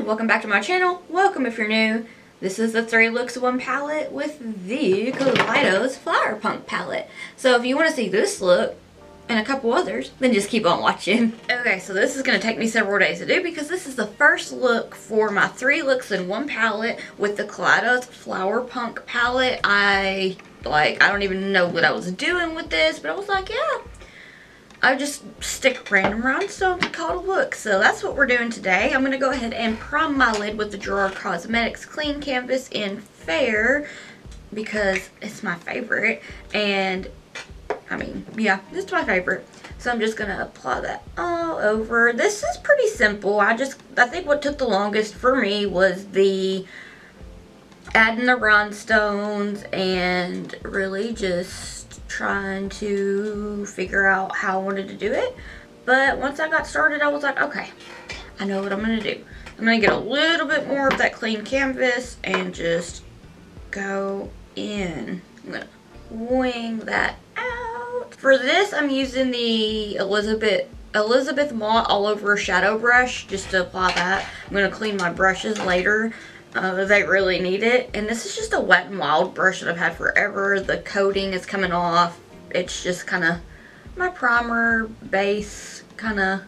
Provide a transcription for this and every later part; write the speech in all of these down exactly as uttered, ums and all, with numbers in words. and welcome back to my channel. Welcome if you're new. This is the three looks one palette with the Kaleidos Flower Punk palette. So if you want to see this look and a couple others, then just keep on watching. Okay, so this is gonna take me several days to do because this is the first look for my three looks in one palette with the Kaleidos Flower Punk palette. I like, I don't even know what I was doing with this, but I was like, yeah, I just stick random rhinestones and call it a look. So that's what we're doing today. I'm gonna go ahead and prime my lid with the Gerard Cosmetics Clean Canvas in Fair because it's my favorite, and I mean, yeah, it's my favorite. So I'm just gonna apply that all over. This is pretty simple. I just, I think what took the longest for me was the adding the rhinestones and really just trying to figure out how I wanted to do it. But once I got started, I was like, okay, I know what I'm gonna do. I'm gonna get a little bit more of that clean canvas and just go in. I'm gonna wing that out. For this, I'm using the Elizabeth Elizabeth Mott All Over Shadow Brush just to apply that. I'm gonna clean my brushes later. Uh, they really need it. And this is just a Wet 'n Wild brush that I've had forever. The coating is coming off. It's just kind of my primer base kind of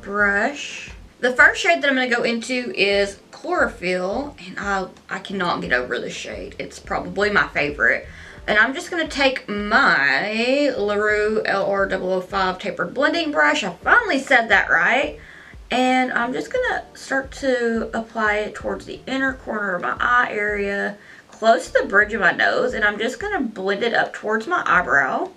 brush. The first shade that I'm going to go into is Chlorophyll. And I, I cannot get over this shade. It's probably my favorite. And I'm just going to take my LaRue L R zero zero five Tapered Blending Brush. I finally said that right. And I'm just gonna start to apply it towards the inner corner of my eye area, close to the bridge of my nose, and I'm just gonna blend it up towards my eyebrow.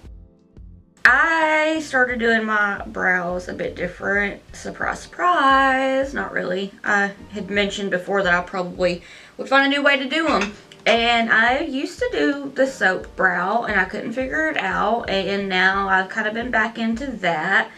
I started doing my brows a bit different. Surprise, surprise, not really. I had mentioned before that I probably would find a new way to do them. And I used to do the soap brow and I couldn't figure it out. And now I've kind of been back into that.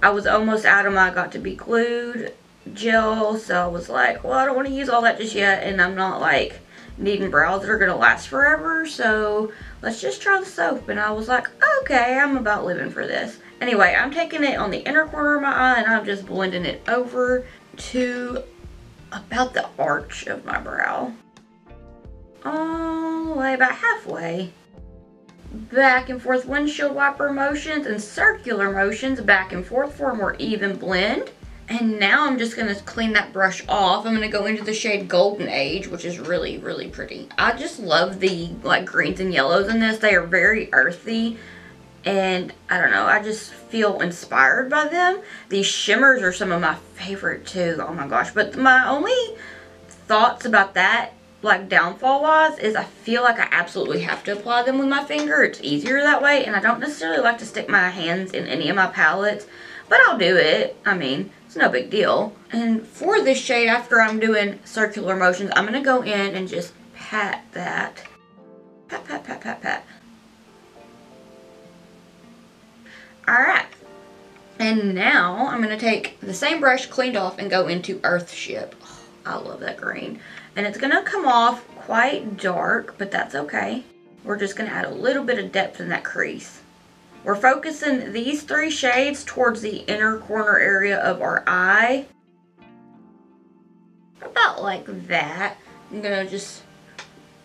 I was almost out of my got to be glued gel, so I was like, well, I don't want to use all that just yet, and I'm not like needing brows that are going to last forever, so let's just try the soap. And I was like, okay, I'm about living for this. Anyway, I'm taking it on the inner corner of my eye, and I'm just blending it over to about the arch of my brow. All the way, about halfway. Back and forth windshield wiper motions and circular motions back and forth for a more even blend. And now I'm just going to clean that brush off. I'm going to go into the shade Golden Age, which is really, really pretty. I just love the like greens and yellows in this. They are very earthy, and I don't know, I just feel inspired by them. These shimmers are some of my favorite too. Oh my gosh. But my only thoughts about that, like downfall wise, is I feel like I absolutely have to apply them with my finger. It's easier that way, and I don't necessarily like to stick my hands in any of my palettes, but I'll do it. I mean, it's no big deal. And for this shade, after I'm doing circular motions, I'm gonna go in and just pat that. Pat, pat, pat, pat, pat. Alright. And now I'm gonna take the same brush cleaned off and go into Earthship. Oh, I love that green. And it's gonna come off quite dark, but that's okay. We're just gonna add a little bit of depth in that crease. We're focusing these three shades towards the inner corner area of our eye. About like that. I'm gonna just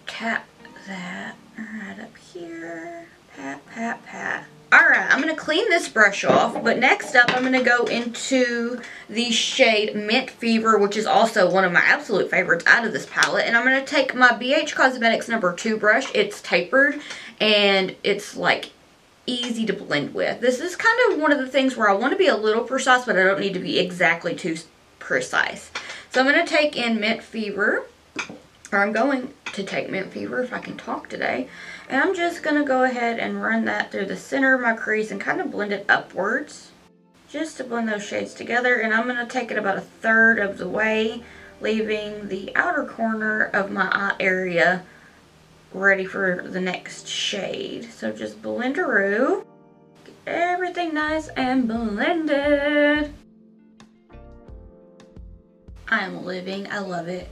tap that right up here. Pat, pat, pat. All right, I'm gonna clean this brush off, but next up I'm gonna go into the shade Mint Fever, which is also one of my absolute favorites out of this palette, and I'm gonna take my B H Cosmetics number two brush. It's tapered, and it's like easy to blend with. This is kind of one of the things where I wanna be a little precise, but I don't need to be exactly too precise. So I'm gonna take in Mint Fever, or I'm going to take Mint Fever if I can talk today. And I'm just going to go ahead and run that through the center of my crease and kind of blend it upwards just to blend those shades together. And I'm going to take it about a third of the way, leaving the outer corner of my eye area ready for the next shade. So just blenderoo, get everything nice and blended. I'm living, I love it.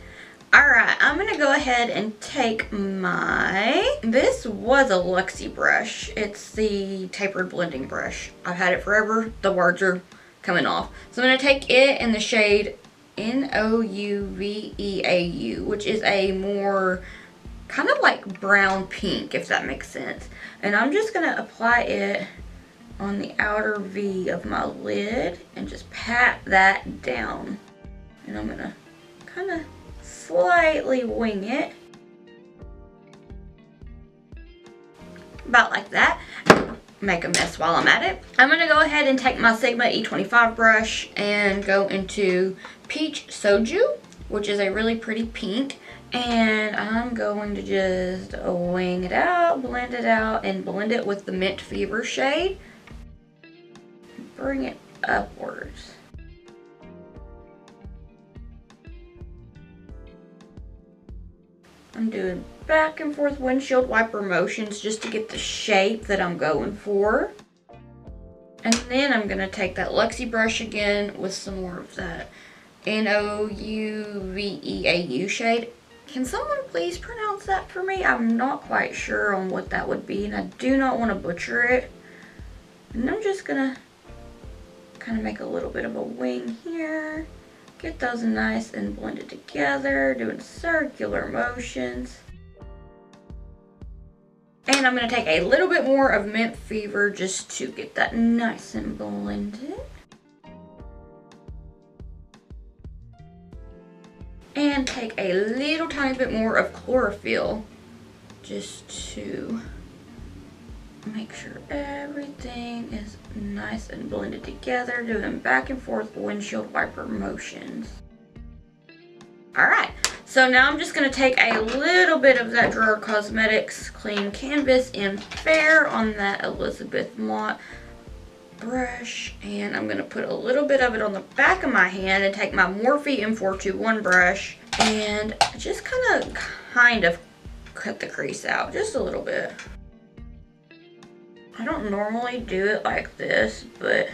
Alright, I'm going to go ahead and take my, this was a Luxie brush. It's the tapered blending brush. I've had it forever. The words are coming off. So I'm going to take it in the shade N O U V E A U, which is a more kind of like brown pink, if that makes sense. And I'm just gonna apply it on the outer V of my lid and just pat that down. And I'm gonna kind of slightly wing it. About like that. Make a mess while I'm at it. I'm gonna go ahead and take my Sigma E twenty-five brush and go into Peach Soju, which is a really pretty pink. And I'm going to just wing it out, blend it out, and blend it with the Mint Fever shade. Bring it upwards. I'm doing back and forth windshield wiper motions just to get the shape that I'm going for. And then I'm gonna take that Luxie brush again with some more of that N O U V E A U shade. Can someone please pronounce that for me? I'm not quite sure on what that would be, and I do not want to butcher it. And I'm just gonna kind of make a little bit of a wing here. Get those nice and blended together, doing circular motions. And I'm gonna take a little bit more of Mint Fever just to get that nice and blended. And take a little tiny bit more of Chlorophyll just to make sure everything is nice and blended together, doing back and forth windshield wiper motions. All right, so now I'm just gonna take a little bit of that Gerard Cosmetics Clean Canvas in Fair on that Elizabeth Mott brush, and I'm gonna put a little bit of it on the back of my hand and take my Morphe M four twenty-one brush and just kind of, kind of cut the crease out just a little bit. I don't normally do it like this, but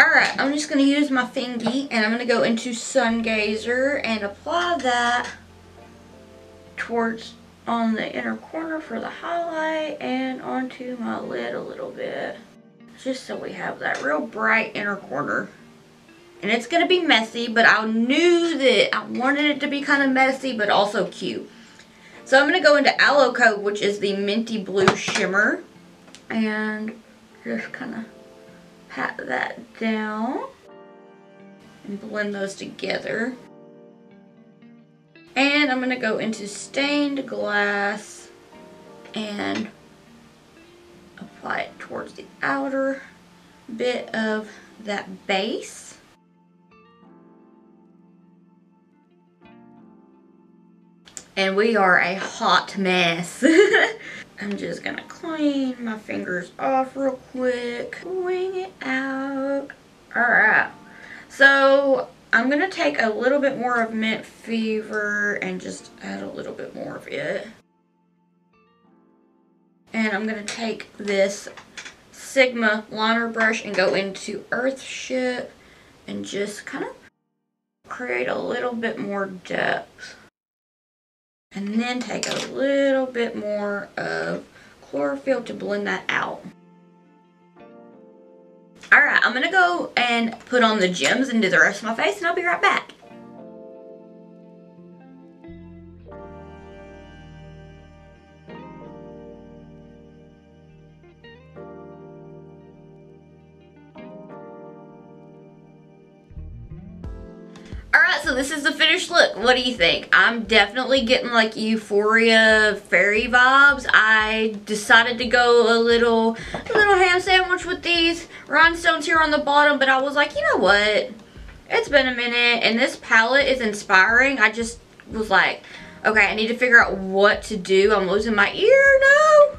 alright, I'm just gonna use my fingy and I'm gonna go into Sun Gazer and apply that towards on the inner corner for the highlight and onto my lid a little bit, just so we have that real bright inner corner. And it's gonna be messy, but I knew that I wanted it to be kind of messy but also cute. So I'm going to go into Aloe Coat, which is the Minty Blue Shimmer, and just kind of pat that down and blend those together. And I'm going to go into Stained Glass and apply it towards the outer bit of that base. And we are a hot mess. I'm just gonna clean my fingers off real quick. Wing it out. All right. So I'm gonna take a little bit more of Mint Fever and just add a little bit more of it. And I'm gonna take this Sigma liner brush and go into Earthship and just kind of create a little bit more depth. And then take a little bit more of Chlorophyll to blend that out. All right, I'm gonna go and put on the gems and do the rest of my face, and I'll be right back. So this is the finished look. What do you think? I'm definitely getting like Euphoria fairy vibes. I decided to go a little a little ham sandwich with these rhinestones here on the bottom, but I was like, you know what? It's been a minute and this palette is inspiring. I just was like, okay, I need to figure out what to do. I'm losing my ear now.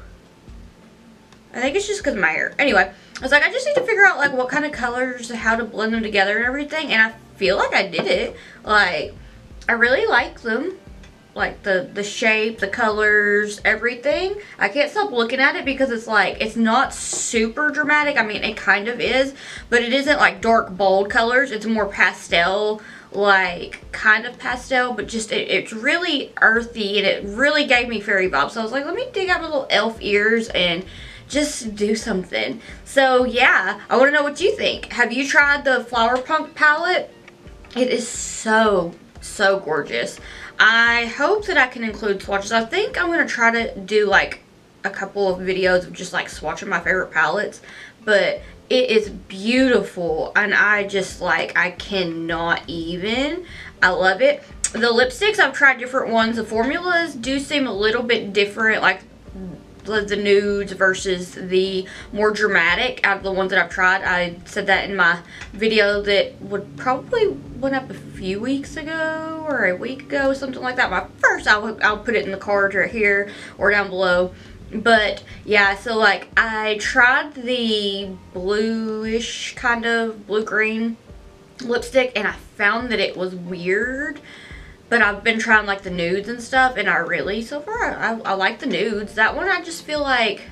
I think it's just because of my hair. Anyway, I was like, I just need to figure out like what kind of colors, how to blend them together and everything, and I feel like I did it. Like, I really like them. Like the the shape, the colors, everything. I can't stop looking at it because it's like, it's not super dramatic. I mean, it kind of is, but it isn't like dark bold colors. It's more pastel, like kind of pastel, but just it, it's really earthy and it really gave me fairy vibes. So I was like, let me dig out my little elf ears and just do something. So yeah, I want to know what you think. Have you tried the Flower Punk palette? It is so, so gorgeous. I hope that I can include swatches. I think I'm going to try to do like a couple of videos of just like swatching my favorite palettes, but it is beautiful and I just like, I cannot even. I love it. The lipsticks, I've tried different ones. The formulas do seem a little bit different, like the nudes versus the more dramatic out of the ones that I've tried. I said that in my video that would probably went up a few weeks ago or a week ago, something like that. My first, I'll, I'll put it in the cards right here or down below. But yeah, so like I tried the bluish kind of blue-green lipstick and I found that it was weird. But I've been trying like the nudes and stuff, and I really, so far, I, I like the nudes. That one, I just feel like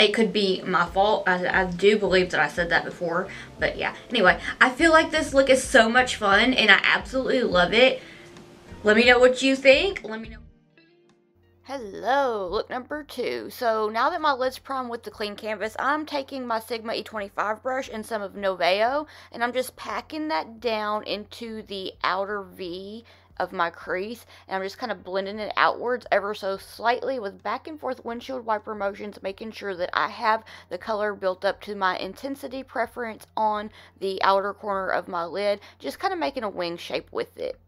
it could be my fault. I, I do believe that I said that before, but yeah. Anyway, I feel like this look is so much fun, and I absolutely love it. Let me know what you think. Let me know. Hello, look number two. So now that my lid's primed with the clean canvas, I'm taking my Sigma E twenty-five brush and some of Noveo, and I'm just packing that down into the outer V of my crease, and I'm just kind of blending it outwards ever so slightly with back and forth windshield wiper motions, making sure that I have the color built up to my intensity preference on the outer corner of my lid, just kind of making a wing shape with it.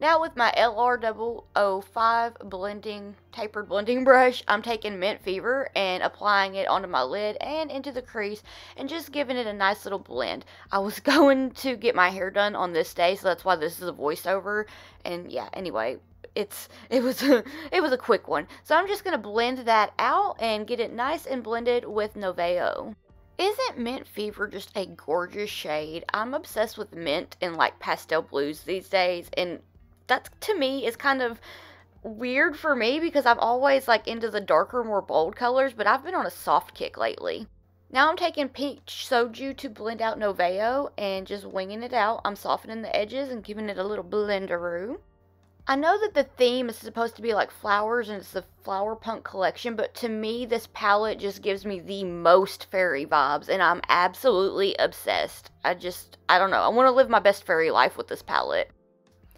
Now with my L R double oh five blending, tapered blending brush, I'm taking Mint Fever and applying it onto my lid and into the crease and just giving it a nice little blend. I was going to get my hair done on this day, so that's why this is a voiceover. And yeah, anyway, it's it was it was a quick one. So I'm just going to blend that out and get it nice and blended with Noveo. Isn't Mint Fever just a gorgeous shade? I'm obsessed with mint and like pastel blues these days, and that to me is kind of weird for me because I'm always like into the darker, more bold colors, but I've been on a soft kick lately. Now I'm taking Peach Soju to blend out Noveo and just winging it out. I'm softening the edges and giving it a little blenderoo. I know that the theme is supposed to be like flowers and it's the Flower Punk collection, but to me this palette just gives me the most fairy vibes and I'm absolutely obsessed. I just, I don't know, I want to live my best fairy life with this palette.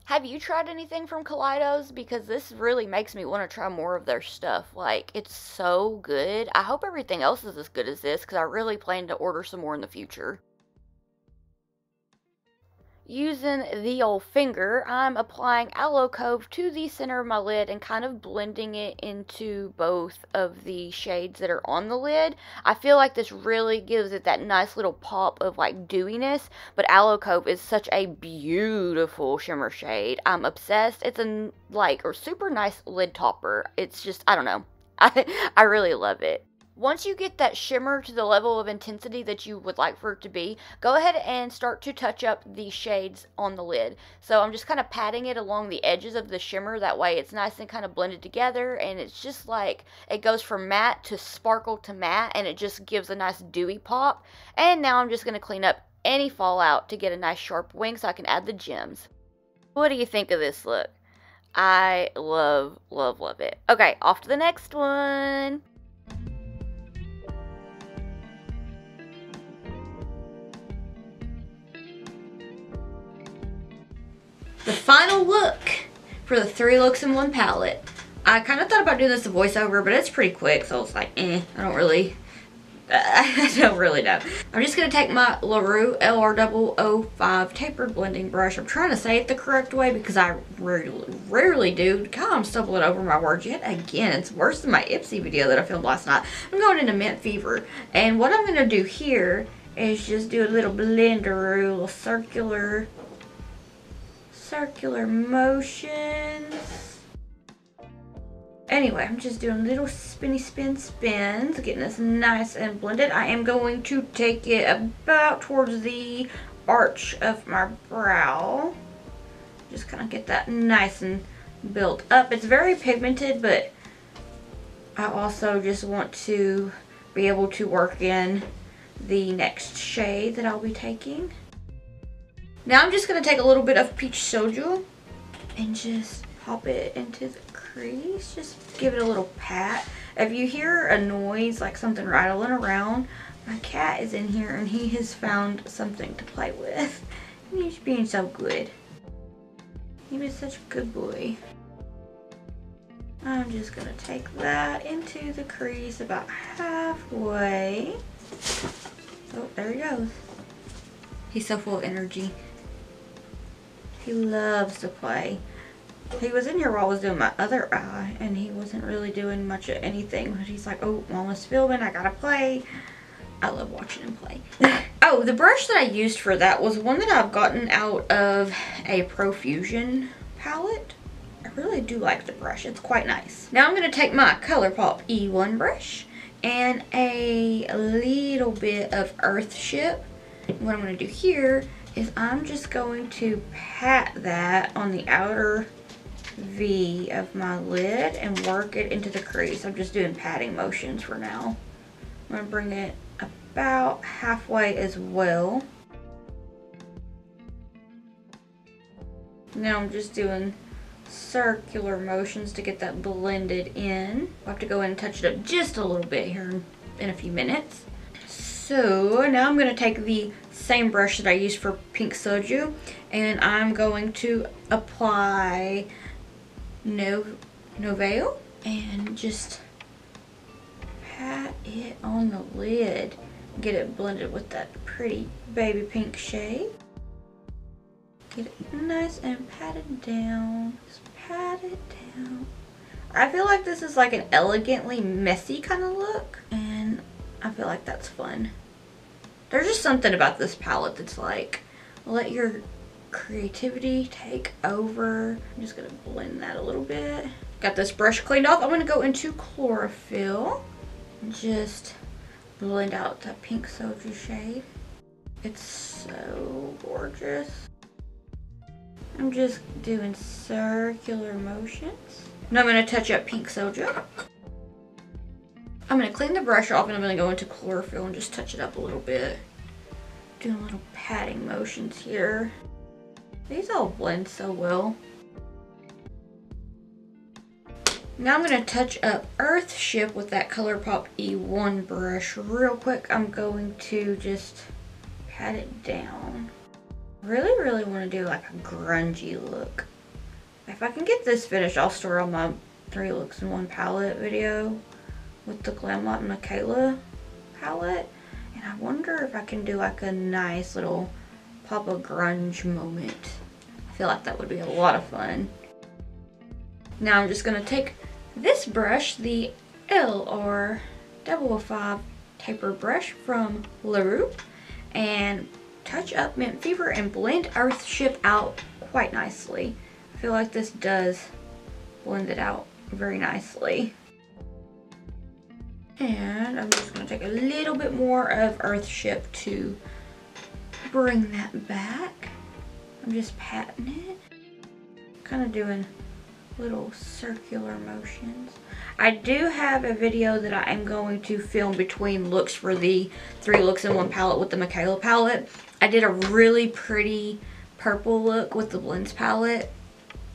Have you tried anything from Kaleidos? Because this really makes me want to try more of their stuff. Like, it's so good. I hope everything else is as good as this because I really plan to order some more in the future. Using the old finger, I'm applying Aloe Cove to the center of my lid and kind of blending it into both of the shades that are on the lid. I feel like this really gives it that nice little pop of like dewiness, but Aloe Cove is such a beautiful shimmer shade. I'm obsessed. It's a like or super nice lid topper. It's just, I don't know. I, I really love it. Once you get that shimmer to the level of intensity that you would like for it to be, go ahead and start to touch up the shades on the lid. So I'm just kind of patting it along the edges of the shimmer. That way it's nice and kind of blended together, and it's just like it goes from matte to sparkle to matte, and it just gives a nice dewy pop. And now I'm just going to clean up any fallout to get a nice sharp wing so I can add the gems. What do you think of this look? I love, love, love it. Okay, off to the next one. The final look for the three looks in one palette. I kind of thought about doing this a voiceover, but it's pretty quick, so it's like, eh, I don't really, I don't really know. I'm just gonna take my LaRue L R double oh five tapered blending brush. I'm trying to say it the correct way because I rarely, rarely do. God, I'm stumbling over my words yet again. It's worse than my Ipsy video that I filmed last night. I'm going into Mint Fever, and what I'm gonna do here is just do a little blenderoo, a little circular, circular motions. Anyway, I'm just doing little spinny spin spins, getting this nice and blended. I am going to take it about towards the arch of my brow. Just kind of get that nice and built up. It's very pigmented, but I also just want to be able to work in the next shade that I'll be taking. Now I'm just going to take a little bit of Peach Soju and just pop it into the crease. Just give it a little pat. If you hear a noise, like something rattling around, my cat is in here and he has found something to play with. He's being so good. He was such a good boy. I'm just gonna take that into the crease about halfway. Oh, there he goes. He's so full of energy. He loves to play. He was in here while I was doing my other eye and he wasn't really doing much of anything, but he's like, oh, mama's filming, I gotta play. I love watching him play. Oh, the brush that I used for that was one that I've gotten out of a Profusion palette. I really do like the brush, it's quite nice. Now I'm gonna take my ColourPop E one brush and a little bit of Earthship. What I'm gonna do here is I'm just going to pat that on the outer V of my lid and work it into the crease. I'm just doing patting motions for now. I'm gonna bring it about halfway as well. Now I'm just doing circular motions to get that blended in. I'll have to go in and touch it up just a little bit here in a few minutes. So now I'm gonna take the same brush that I used for Pink Soju and I'm going to apply no Novale and just pat it on the lid. Get it blended with that pretty baby pink shade. Get it nice and pat it down. Just pat it down. I feel like this is like an elegantly messy kind of look, and I feel like that's fun. There's just something about this palette that's like, let your creativity take over. I'm just gonna blend that a little bit. Got this brush cleaned off. I'm gonna go into Chlorophyll. Just blend out that Pink Soju shade. It's so gorgeous. I'm just doing circular motions. Now I'm gonna touch up Pink Soju. I'm gonna clean the brush off and I'm gonna go into Chlorophyll and just touch it up a little bit. Doing little patting motions here. These all blend so well. Now I'm gonna touch up Earthship with that ColourPop E one brush real quick. I'm going to just pat it down. Really, really wanna do like a grungy look. If I can get this finished, I'll store all my three looks in one palette video with the Glamlot and Mikayla palette. And I wonder if I can do like a nice little pop of grunge moment. I feel like that would be a lot of fun. Now I'm just gonna take this brush, the L R double oh five taper brush from LaRue, and touch up Mint Fever and blend Earthship out quite nicely. I feel like this does blend it out very nicely. And I'm just gonna take a little bit more of Earthship to bring that back. I'm just patting it, kind of doing little circular motions. I do have a video that I am going to film between looks for the three looks in one palette with the Mikayla palette. I did a really pretty purple look with the Blends palette.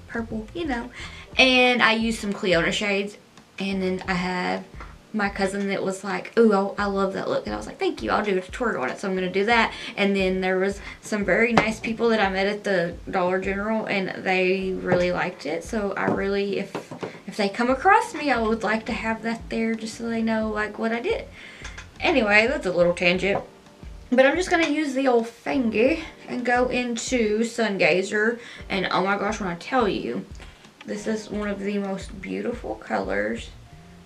Purple, you know. And I used some Cleona shades. And then I had my cousin that was like, ooh, I love that look. And I was like, thank you, I'll do a tutorial on it. So I'm gonna do that. And then there was some very nice people that I met at the Dollar General and they really liked it. So I really, if if they come across me, I would like to have that there just so they know like what I did. Anyway, that's a little tangent. But I'm just gonna use the old fingy and go into Sungazer. And oh my gosh, when I tell you, this is one of the most beautiful colors.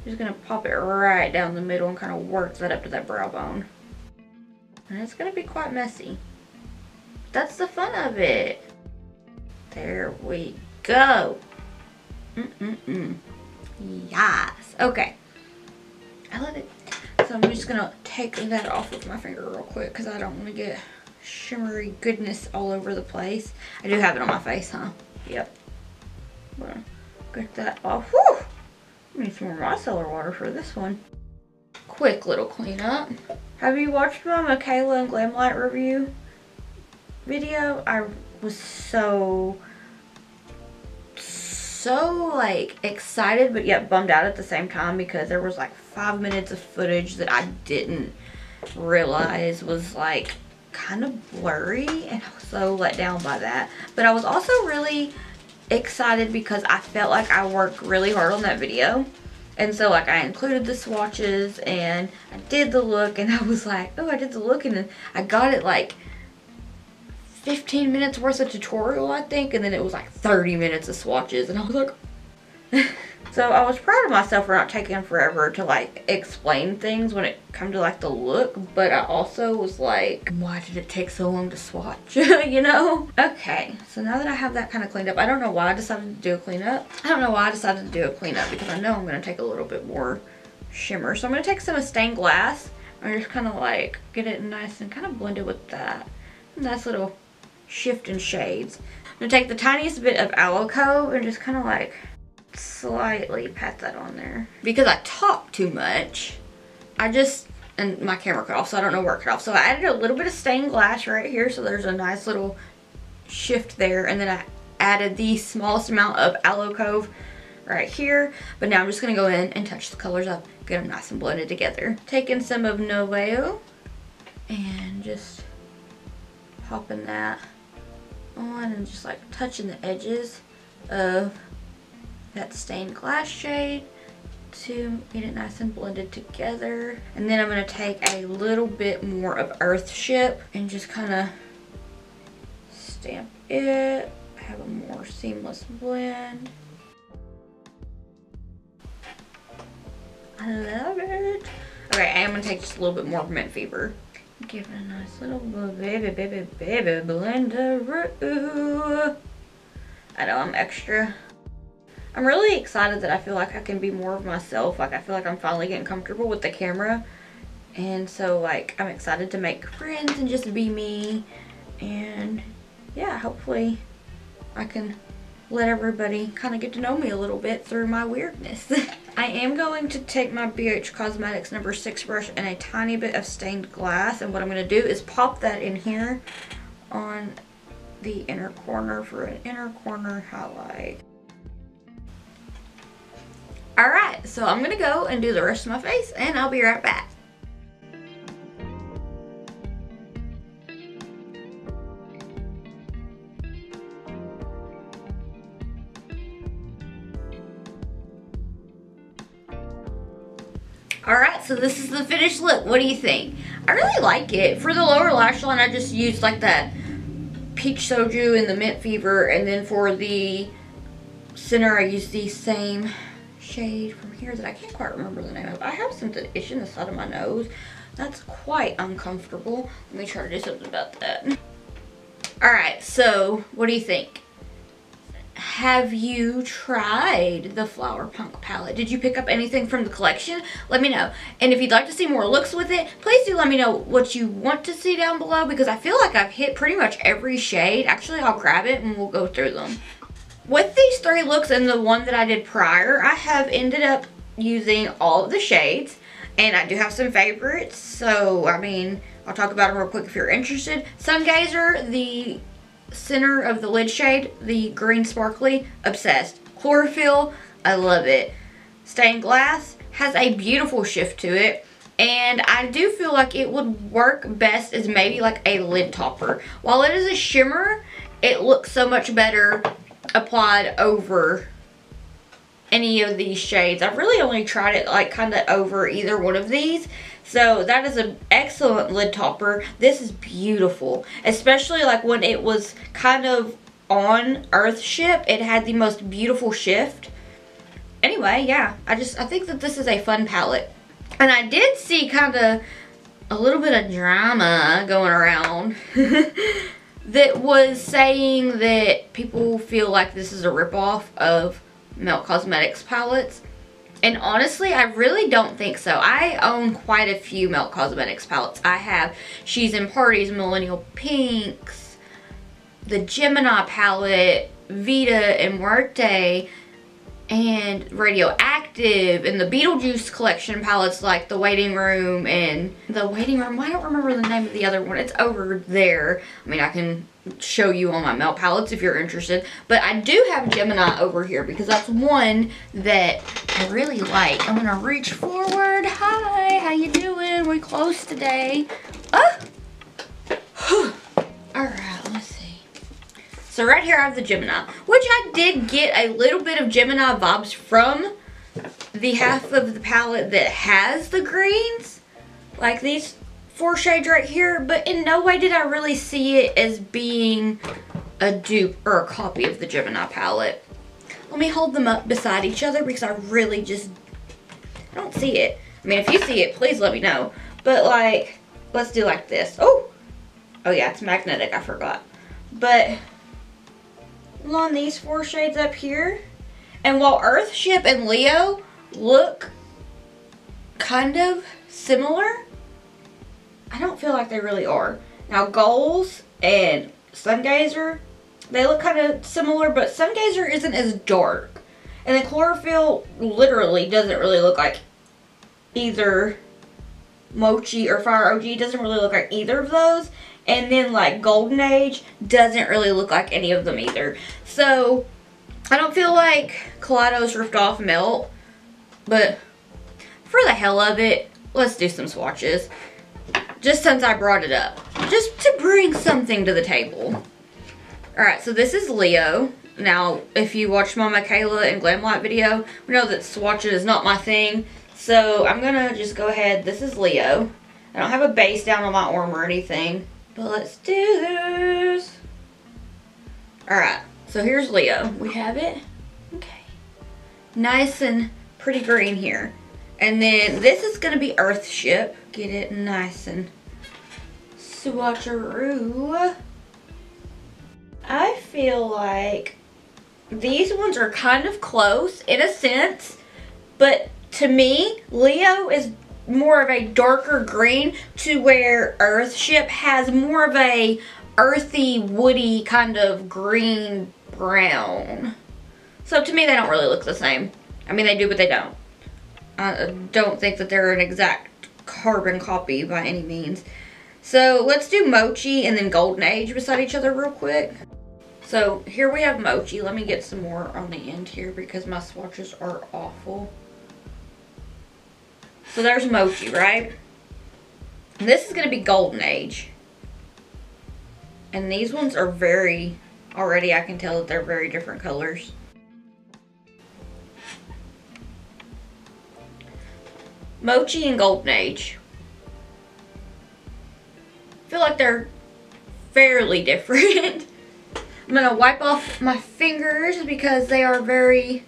Just gonna pop it right down the middle and kind of work that up to that brow bone. And it's gonna be quite messy. That's the fun of it. There we go. Mm-mm-mm. Yes. Okay. I love it. So I'm just gonna take that off with my finger real quick because I don't want to get shimmery goodness all over the place. I do have it on my face, huh? Yep. I'm gonna get that off. Whew! I need some more micellar water for this one. Quick little cleanup. Have you watched my Mikayla and Glamlite review video? I was so, so like excited but yet bummed out at the same time, because there was like five minutes of footage that I didn't realize was like kind of blurry, and I was so let down by that. But I was also really excited because I felt like I worked really hard on that video. And so like I included the swatches and I did the look, and I was like, oh, I did the look, and then I got it like fifteen minutes worth of tutorial, I think, and then it was like thirty minutes of swatches, and I was like so I was proud of myself for not taking forever to like explain things when it come to like the look, but I also was like, why did it take so long to swatch? You know? Okay, so now that I have that kind of cleaned up, I don't know why I decided to do a cleanup. I don't know why I decided to do a cleanup because I know I'm gonna take a little bit more shimmer. So I'm gonna take some of Stained Glass and just kind of like get it nice and kind of blended with that. Nice little shift in shades. I'm gonna take the tiniest bit of Alico and just kind of like slightly pat that on there. Because I talk too much, I just, and my camera cut off, so I don't know where it cut off. So I added a little bit of Stained Glass right here, so there's a nice little shift there. And then I added the smallest amount of Aloe Cove right here. But now I'm just gonna go in and touch the colors up, get them nice and blended together. Taking some of Noveo and just popping that on and just like touching the edges of that Stained Glass shade to get it nice and blended together. And then I'm gonna take a little bit more of Earthship and just kinda stamp it, have a more seamless blend. I love it. Okay, I'm gonna take just a little bit more of Mint Fever. Give it a nice little baby, baby, baby blenderoo. I know I'm extra. I'm really excited that I feel like I can be more of myself. Like I feel like I'm finally getting comfortable with the camera. And so like I'm excited to make friends and just be me. And yeah, hopefully I can let everybody kind of get to know me a little bit through my weirdness. I am going to take my B H Cosmetics number six brush and a tiny bit of Stained Glass. And what I'm going to do is pop that in here on the inner corner for an inner corner highlight. Alright, so I'm gonna go and do the rest of my face and I'll be right back. Alright, so this is the finished look. What do you think? I really like it. For the lower lash line, I just used like that peach soju and the Mint Fever, and then for the center, I used the same shade from here that I can't quite remember the name of. I have something ish in the side of my nose. That's quite uncomfortable. Let me try to do something about that. Alright, so what do you think? Have you tried the Flower Punk palette? Did you pick up anything from the collection? Let me know. And if you'd like to see more looks with it, please do let me know what you want to see down below, because I feel like I've hit pretty much every shade. Actually, I'll grab it and we'll go through them. With these three looks and the one that I did prior, I have ended up using all of the shades, and I do have some favorites, so I mean, I'll talk about them real quick if you're interested. Sungazer, the center of the lid shade, the green sparkly, obsessed. Chlorophyll, I love it. Stained Glass has a beautiful shift to it, and I do feel like it would work best as maybe like a lid topper. While it is a shimmer, it looks so much better applied over any of these shades. I've really only tried it like kind of over either one of these, so that is an excellent lid topper. This is beautiful, especially like when it was kind of on Earthship, it had the most beautiful shift. Anyway, yeah, I just I think that this is a fun palette, and I did see kind of a little bit of drama going around that was saying that people feel like this is a ripoff of Melt Cosmetics palettes. And honestly, I really don't think so. I own quite a few Melt Cosmetics palettes. I have She's in Parties, Millennial Pinks, the Gemini palette, Vita and Muerte, and Radioactive and the Beetlejuice collection palettes, like the Waiting Room and the Waiting Room. I don't remember the name of the other one. It's over there. I mean, I can show you all my Melt palettes if you're interested. But I do have Gemini over here because that's one that I really like. I'm gonna reach forward. Hi, how you doing? We close today. Oh. All right, let's see. So right here I have the Gemini, which I did get a little bit of Gemini vibes from the half of the palette that has the greens, like these four shades right here, but in no way did I really see it as being a dupe or a copy of the Gemini palette. Let me hold them up beside each other because I really just I don't see it. I mean, if you see it, please let me know. But like, let's do like this. Oh, oh yeah, it's magnetic, I forgot. But on these four shades up here, and while Earthship and Leo look kind of similar, I don't feel like they really are. Now Goals and Sungazer, they look kind of similar, but Sungazer isn't as dark, and then Chlorophyll literally doesn't really look like either Mochi or Fire O G. Doesn't really look like either of those. And then like Golden Age doesn't really look like any of them either. So I don't feel like Kaleidos ripped off Melt, but for the hell of it, let's do some swatches. Just since I brought it up, just to bring something to the table. All right, so this is Leo. Now, if you watched my Mikayla and Glamlite video, we know that swatching is not my thing. So I'm gonna just go ahead, this is Leo. I don't have a base down on my arm or anything. But let's do this. All right, so here's Leo. We have it, okay. Nice and pretty green here. And then this is gonna be Earthship. Get it nice and swatcheroo. I feel like these ones are kind of close in a sense, but to me, Leo is more of a darker green, to where Earthship has more of a earthy, woody kind of green brown. So to me, they don't really look the same. I mean, they do, but they don't. I don't think that they're an exact carbon copy by any means. So let's do Mochi and then Golden Age beside each other real quick. So here we have Mochi. Let me get some more on the end here because my swatches are awful. So there's Mochi, right? This is gonna be Golden Age. And these ones are very, already I can tell that they're very different colors. Mochi and Golden Age. I feel like they're fairly different. I'm gonna wipe off my fingers because they are very,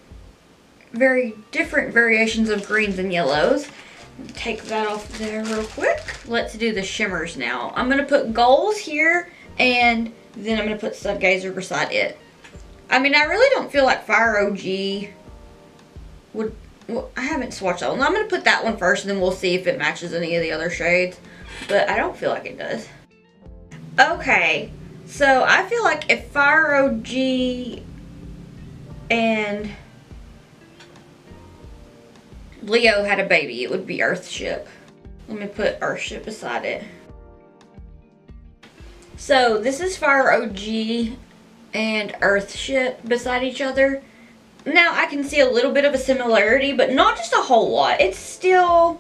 very different variations of greens and yellows. Take that off there real quick. Let's do the shimmers now. I'm gonna put Goals here and then I'm gonna put Sungazer beside it. I mean, I really don't feel like Fire O G would, well, I haven't swatched that one. I'm gonna put that one first and then we'll see if it matches any of the other shades, but I don't feel like it does. Okay, so I feel like if Fire O G and Leo had a baby, it would be Earthship. Let me put Earthship beside it. So this is Fire O G and Earthship beside each other. Now I can see a little bit of a similarity, but not just a whole lot. It's still,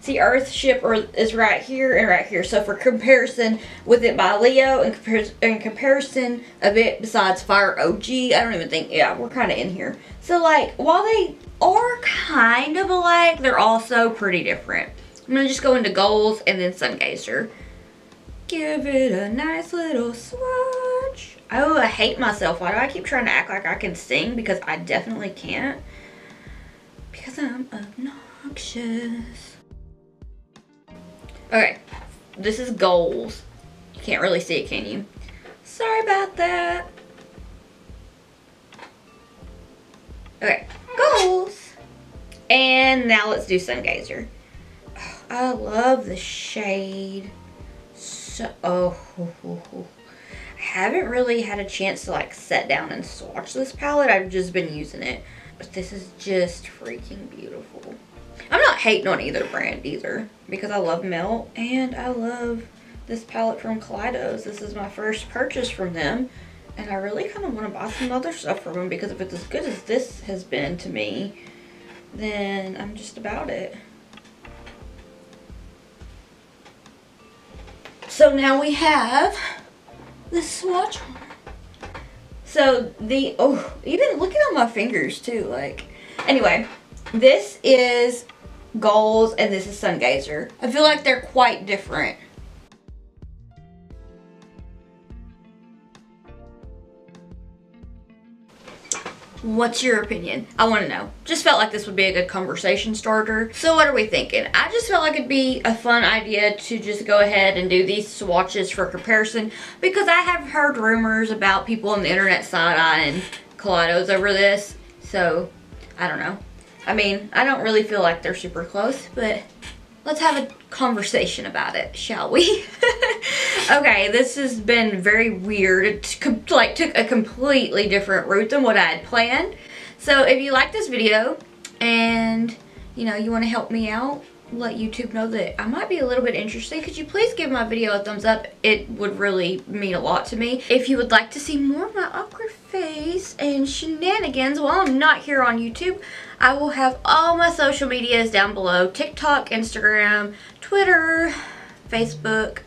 see, Earthship is right here and right here. So for comparison with it by Leo and compar in comparison of it besides Fire O G, I don't even think, yeah, we're kind of in here. So like, while they are kind of alike, they're also pretty different. I'm gonna just go into Goals and then Sungazer. Give it a nice little swatch. Oh, I hate myself. Why do I keep trying to act like I can sing? Because I definitely can't. Because I'm obnoxious. Okay, this is Goals. You can't really see it, can you? Sorry about that. Okay, Goals. And now let's do Sungazer. Oh, I love the shade. So, oh, I haven't really had a chance to like sit down and swatch this palette. I've just been using it. But this is just freaking beautiful. I'm not hating on either brand either, because I love Melt and I love this palette from Kaleidos. This is my first purchase from them, and I really kind of want to buy some other stuff from them, because if it's as good as this has been to me, then I'm just about it. So now we have the swatch on. So the, oh, even looking on my fingers too, like, anyway, this is Goals and this is Sungazer. I feel like they're quite different. What's your opinion? I want to know. Just felt like this would be a good conversation starter. So what are we thinking? I just felt like it'd be a fun idea to just go ahead and do these swatches for comparison, because I have heard rumors about people on the internet side-eyeing Kaleidos over this. So I don't know. I mean, I don't really feel like they're super close, but let's have a conversation about it, shall we? Okay, this has been very weird. It like took a completely different route than what I had planned. So if you like this video and you know you want to help me out, let YouTube know that I might be a little bit interesting, could you please give my video a thumbs up? It would really mean a lot to me. If you would like to see more of my awkward face and shenanigans while I'm not here on YouTube, I will have all my social medias down below. TikTok, Instagram, Twitter, Facebook,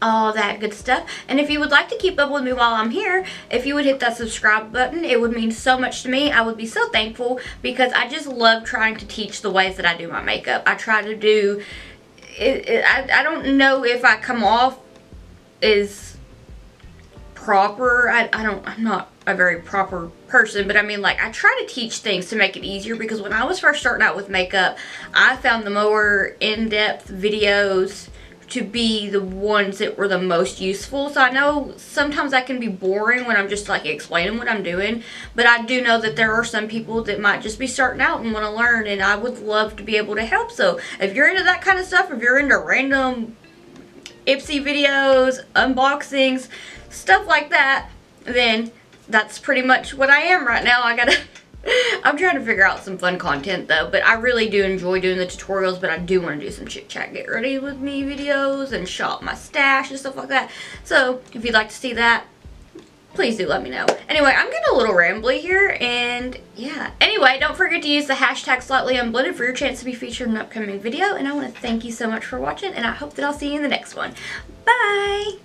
all that good stuff. And if you would like to keep up with me while I'm here, if you would hit that subscribe button, it would mean so much to me. I would be so thankful, because I just love trying to teach the ways that I do my makeup. I try to do it, it, I, I don't know if I come off as proper. I, I don't I'm not a very proper person, but I mean, like, I try to teach things to make it easier, because when I was first starting out with makeup, I found the more in-depth videos to be the ones that were the most useful. So I know sometimes I can be boring when I'm just like explaining what I'm doing, but I do know that there are some people that might just be starting out and want to learn, and I would love to be able to help. So if you're into that kind of stuff, if you're into random Ipsy videos, unboxings, stuff like that, then that's pretty much what I am right now. I gotta I'm trying to figure out some fun content though, but I really do enjoy doing the tutorials, but I do want to do some chit chat, get ready with me videos and shop my stash and stuff like that. So if you'd like to see that, please do let me know. Anyway, I'm getting a little rambly here, and yeah. Anyway, don't forget to use the hashtag Slightly Unblended for your chance to be featured in an upcoming video, and I want to thank you so much for watching, and I hope that I'll see you in the next one. Bye!